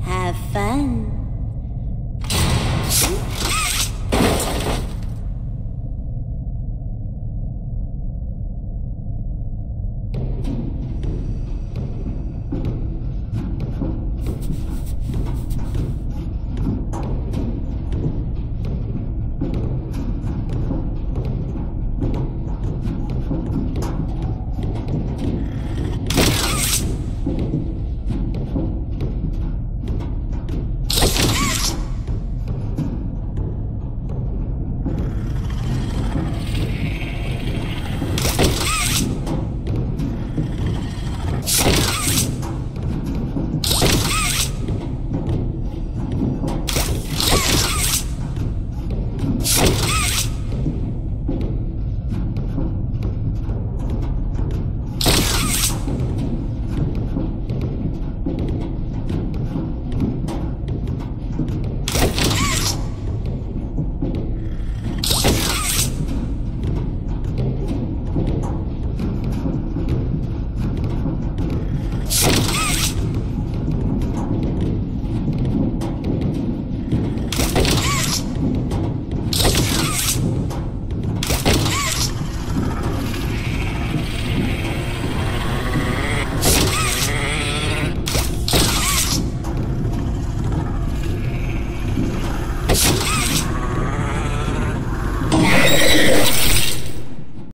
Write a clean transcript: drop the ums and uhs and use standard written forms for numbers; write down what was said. Have fun.